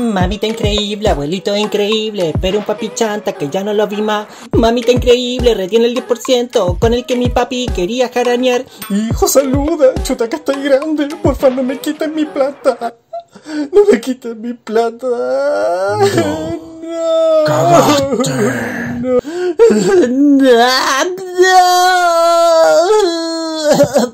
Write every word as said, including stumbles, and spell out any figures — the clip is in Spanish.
Mamita increíble, abuelito increíble, pero un papi chanta que ya no lo vi más. Mamita increíble, retiene el diez por ciento con el que mi papi quería jaranear. Hijo, saluda, chuta que estoy grande, porfa no me quiten mi plata. No me quiten mi plata. No. No. Cagaste. No. No. No.